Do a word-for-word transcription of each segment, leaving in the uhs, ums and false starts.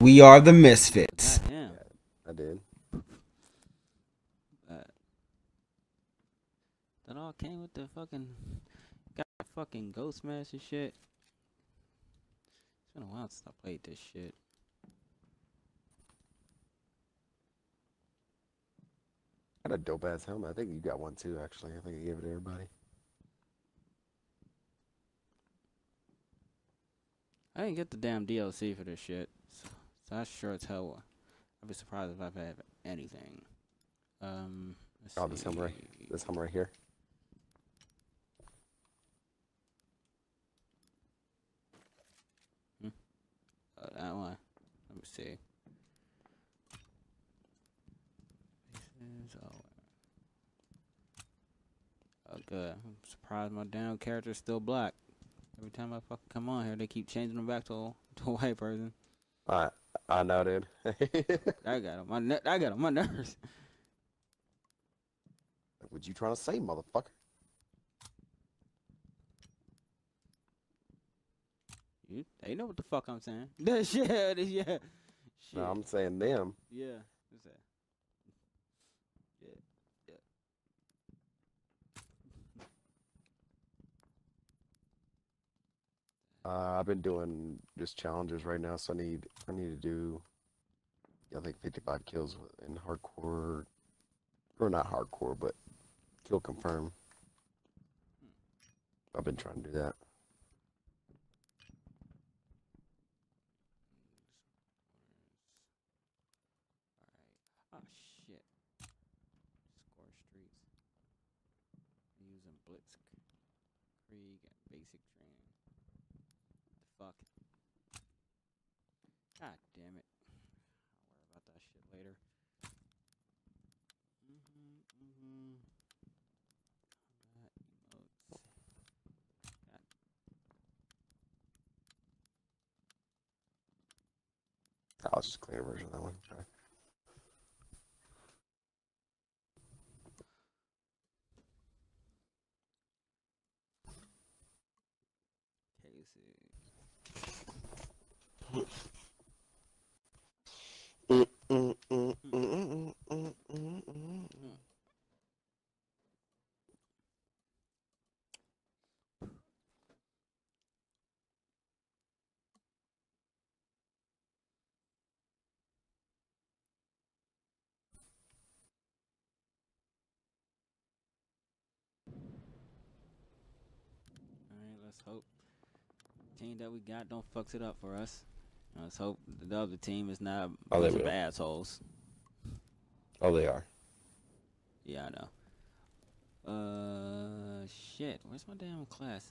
We are the Misfits. I am. I did. But that all came with the fucking got the fucking Ghost Mash and shit. It's been a while since I played this shit. I had a dope ass helmet. I think you got one too, actually. I think I gave it to everybody. I didn't get the damn D L C for this shit. So that's sure as hell. I'd be surprised if I've had anything. Um, oh, this helmet right, this helmet right here. Hmm. Oh, that one. Let me see. This is all. Oh, good. I'm surprised my damn character's still black. Every time I fucking come on here, they keep changing them back to to a white person. I I know, dude. I got on my ne I got on my nerves. What you trying to say, motherfucker? You, they know what the fuck I'm saying. yeah, yeah, yeah. Shit. No, I'm saying them. Yeah. What's that? Yeah, yeah. Uh, I've been doing just challenges right now, so I need I need to do. I think fifty-five kills in hardcore, or not hardcore, but kill confirm. I've been trying to do that. All right. Oh shit. Score streets. I'm using Blitzkrieg and basic training. Fuck. God damn it. I'll worry about that shit later. Mm-hmm, mm-hmm. Combat emotes. God. I'll just clean a version of that one. Try. Let's hope the team that we got don't fucks it up for us. Let's hope the other team is not a bunch of assholes. Oh, they are. Yeah, I know. Uh, shit. Where's my damn classes?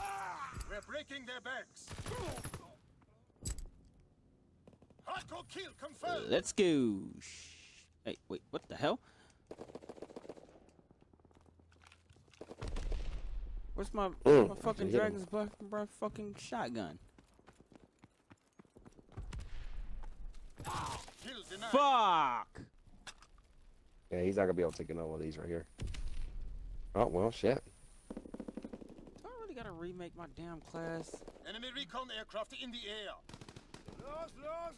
Ah, we're breaking their backs. Hardcore kill confirmed. Let's go. Hey, wait. What the hell? Where's my, mm, my fucking dragon's black, black fucking shotgun? Oh, fuck! Yeah, he's not gonna be able to take another one of these right here. Oh, well, shit. Do I really gotta remake my damn class? Enemy recon aircraft in the air. Los, los,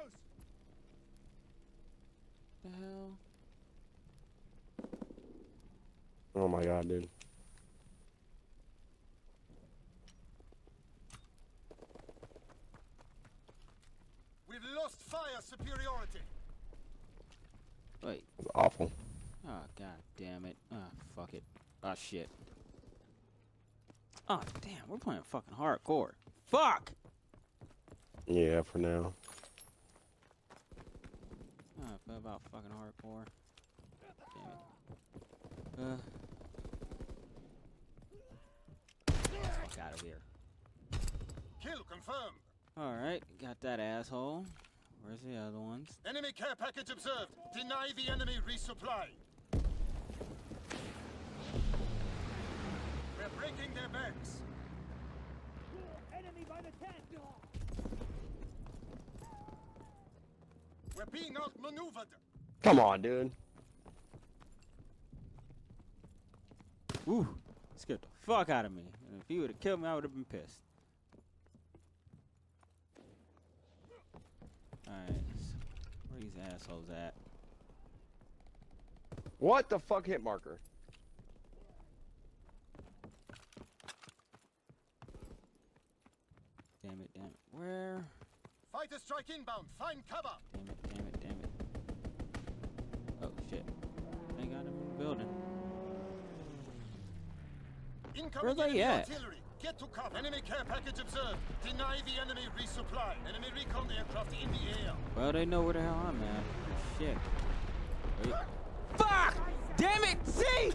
los! The hell? Oh my god, dude. We've lost fire superiority. Wait. That's awful. Oh, god damn it. Ah, oh, fuck it. Ah, oh, shit. Ah, oh, damn. We're playing fucking hardcore. Fuck! Yeah, for now. Ah, oh, I feel about fucking hardcore. Damn it. Uh. Fuck out of here. Kill confirmed. Alright, got that asshole. Where's the other ones? Enemy care package observed. Deny the enemy resupply. We're breaking their backs. Enemy by the tank. We're being outmaneuvered. Come on, dude. Ooh, scared the fuck out of me. And if he would have killed me, I would have been pissed. Alright. So where these assholes at? What the fuck hit marker? Damn it, damn it. Where? Fighter strike inbound. Find cover. Damn it, damn it, damn it. Oh shit. They got him in the building. Incoming enemy artillery. Get to cover. Enemy care package observed. Deny the enemy resupply. Enemy recon aircraft in the air. Well, they know where the hell I'm at. Shit. Fuck! Damn it! See?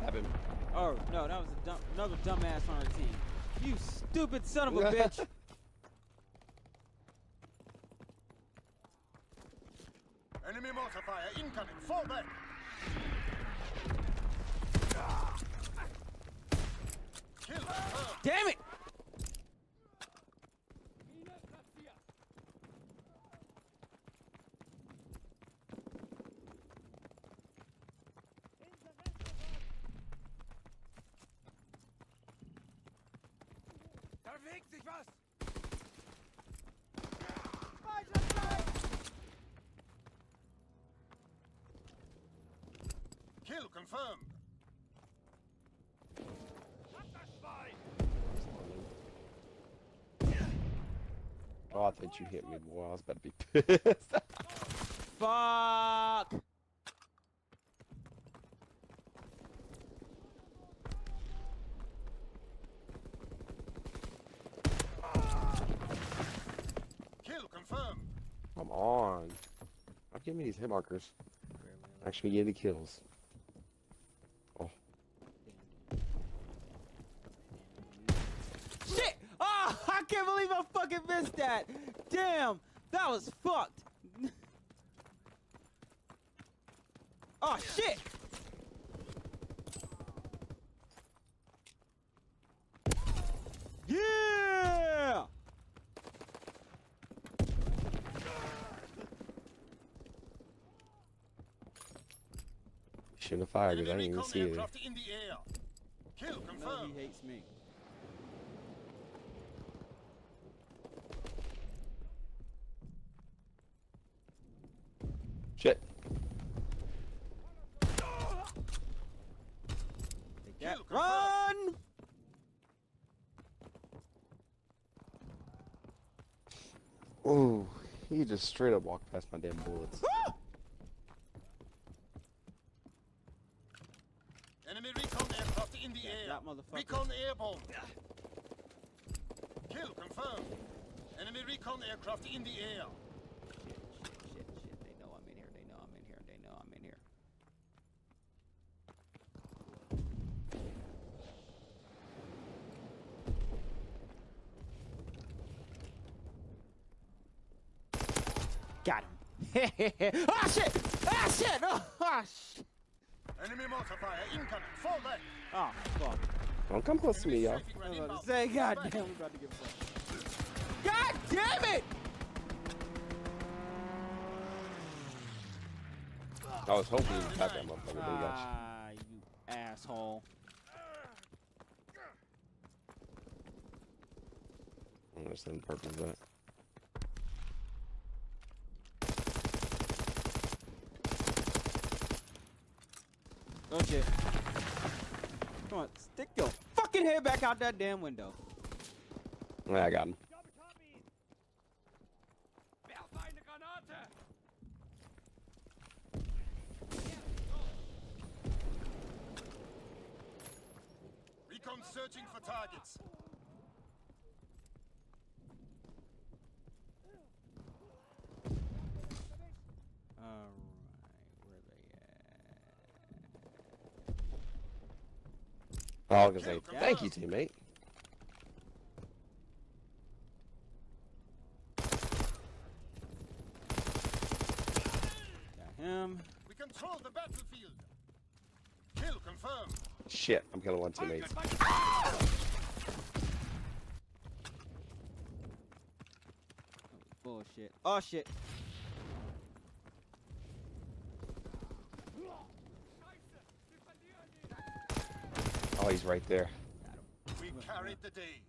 Happened. Oh no, that was a dumb, another dumbass on our team. You stupid son of a bitch! Enemy mortar fire incoming. Fall back. Damn it! Da bewegt sich was! Kill confirmed! Oh, I thought you hit me, boy. I was about to be pissed. Fuck! Kill confirmed. Come on. I'll give me these hit markers. Actually, get the kills. Oh. Shit! Oh, I can't believe I fucking missed that! Damn! That was fucked! Oh shit! Yeah! Shouldn't have fired it, I didn't even see it. In the air. Kill confirmed. He hates me. Shit. Yeah. Run! Oh, he just straight up walked past my damn bullets. Enemy recon aircraft in the yeah, air. That motherfucker. Recon airborne. Yeah. Kill confirmed. Enemy recon aircraft in the air. Got him. Ah shit! Ah shit! Oh, ah shit! Enemy mortar fire incoming. Fall back. Oh fuck! Don't come close enemy to me, y'all. Right say God back. Damn, we about to get fucked. God damn it! I was hoping you would that motherfucker. Ah, you. you asshole! I don't understand the purpose of that. Okay. Come on, stick your fucking head back out that damn window. Yeah, I got him. Recon searching for targets. All right. I was gonna say, thank you, teammate. Got him. We control the battlefield. Kill confirmed. Shit, I'm killing one teammate. Bullshit. Oh shit. he's right there. We carried the day.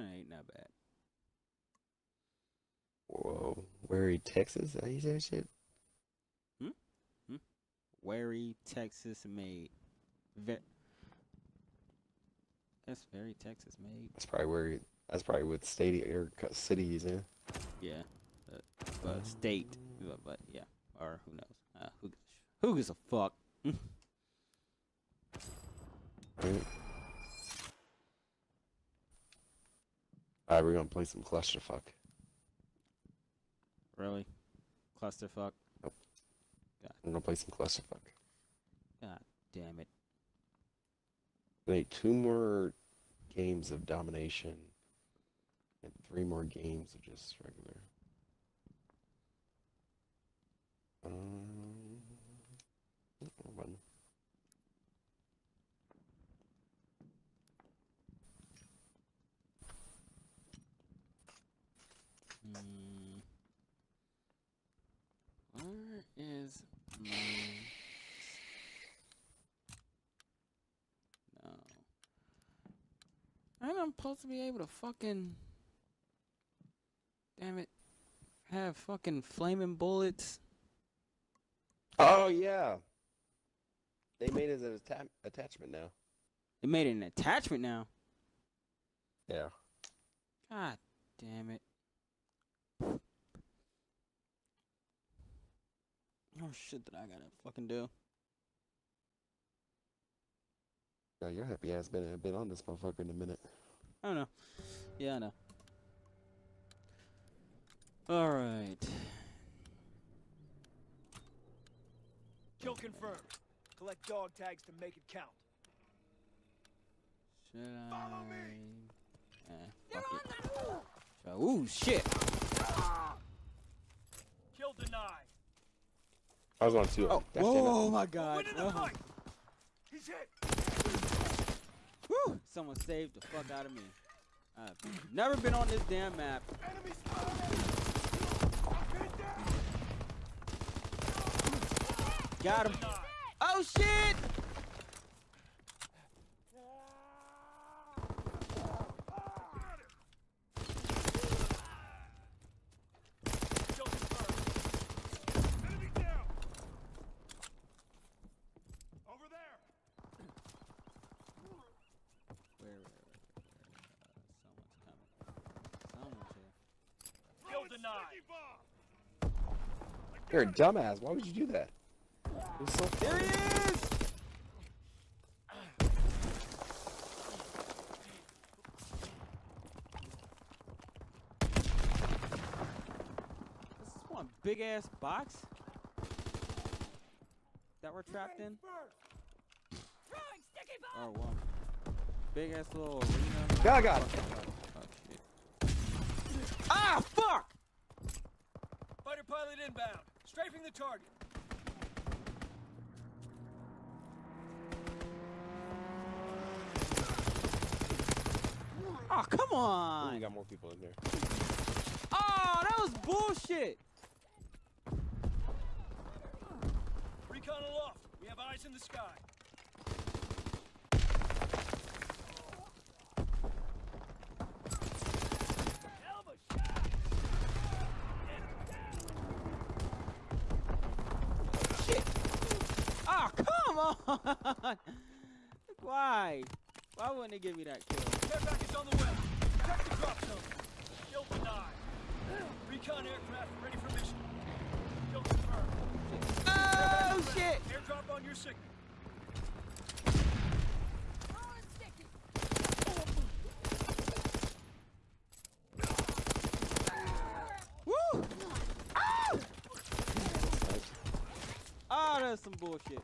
Ain't not bad. Whoa, Wary, Texas? How you say that shit? Hmm? Hmm? Wary, Texas made. Ve that's very Texas made. That's probably where. That's probably what state or city he's in. Yeah, uh, but um, state. But, but yeah, or who knows? Uh, who who gives a fuck? Right. Alright, we're gonna play some clusterfuck. Really? Clusterfuck? Nope. God. I'm gonna play some clusterfuck. God damn it. We need two more games of domination and three more games of just regular. Um, one. Where is my... No. And I'm supposed to be able to fucking... Damn it. Have fucking flaming bullets. Oh, yeah. They made it an atta attachment now. They made it an attachment now? Yeah. God damn it. Oh shit, that I gotta fucking do. Yeah, your happy ass been been on this motherfucker in a minute. I don't know. Yeah, I know. Alright. Kill confirmed. Collect dog tags to make it count. Should I... Follow me! Eh, fuck it. Ooh, shit! Kill denied. I was on two. Oh, oh my god. Oh. He's hit. Woo! Someone saved the fuck out of me. I've never been on this damn map. Enemies down. Got him. Oh shit! You're a dumbass. Why would you do that? It was so there he is! This is one big ass box that we're trapped in. Or one big ass little arena. Yeah, I got it. Oh, shit. Ah, fuck! Fighter pilot inbound. Strafing the target. Oh, come on! Ooh, we got more people in there. Oh, that was bullshit! Recon aloft. We have eyes in the sky. Why? Why wouldn't they give me that kill? Care package on the way. Check the drop zone. Kill denied. Recon aircraft ready for mission. Kill confirmed. Oh shit! Airdrop on your signal. Woo! Oh! Oh, that's some bullshit.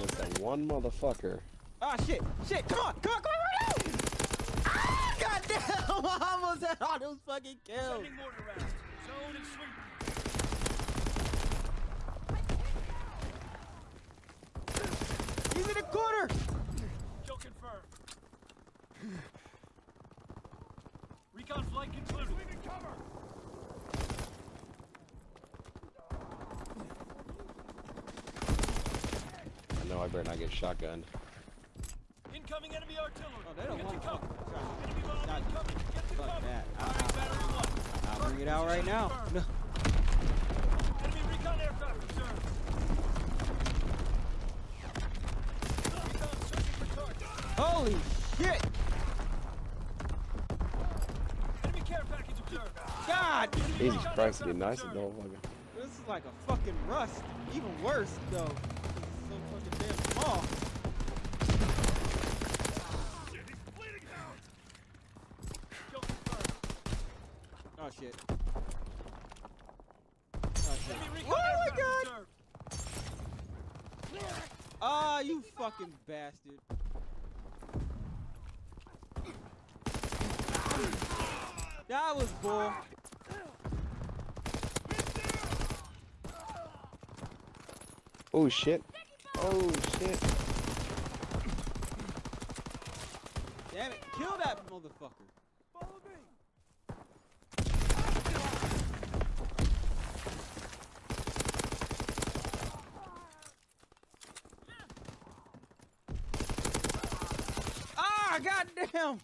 with that one motherfucker. Ah, shit! Shit! Come on! Come on! Come on! Right now! Ah! Goddamn! I almost had all those fucking kills. Sending mortar rounds. Zone and sweep. He's in the corner. Kill confirmed. Recon flight concluded. Sweeping cover. I know I better not get shotgunned. Incoming enemy artillery. Oh, they don't want to cover. Enemy bomb incoming. Get to cover. Fuck that. I'll, I'll, I'll bring it out right now. No. Enemy recon aircraft observed. Recon searching for target. Holy shit! Enemy care package observed. God! Jesus Christ, it'd be nice to know. This is like a fucking rust. Even worse, though. This is so fucking damn small. Oh shit. Oh shit. Oh my god! Ah, oh, you fucking bastard. That was bull. Oh shit. Oh shit. Damn it, kill that motherfucker. God damn!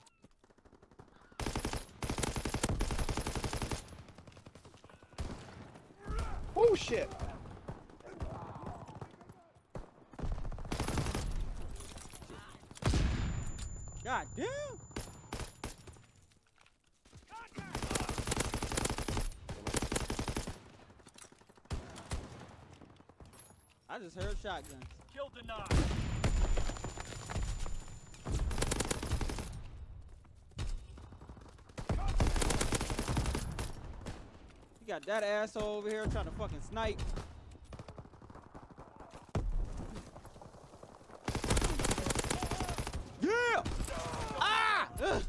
Oh shit! God damn! I just heard shotguns. Kill denied. Got that asshole over here trying to fucking snipe. Yeah! Ah! Ugh.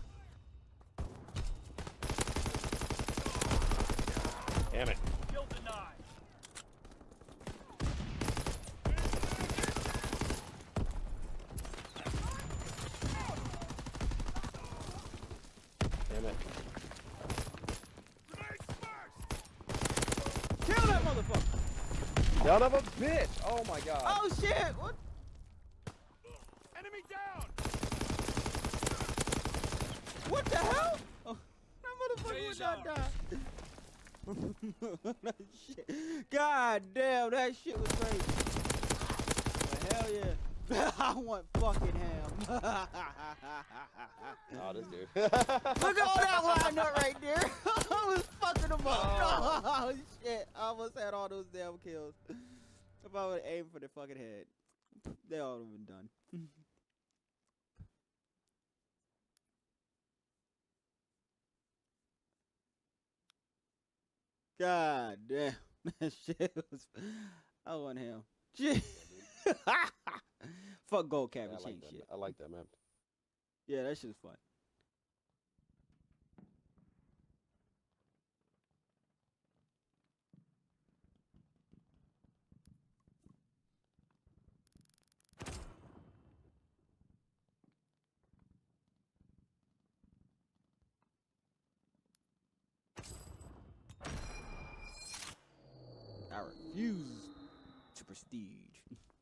Damn it. Kill denied. Damn it. Son of a bitch! Oh my god! Oh shit! What? Enemy down! What the hell? Oh, that motherfucker would not die. That shit. God damn, that shit was crazy. But hell yeah! I want fucking ham. Oh, this dude. Look at all that lineup right there. I was fucking them up. Oh. Oh shit! I almost had all those damn kills. If I would aim for the fucking head, they all would have been done. God damn, that shit was. I want him. Shit. Fuck gold cabbage. Yeah, I, like shit. I like that map. Yeah, that shit was fun. I refuse to prestige.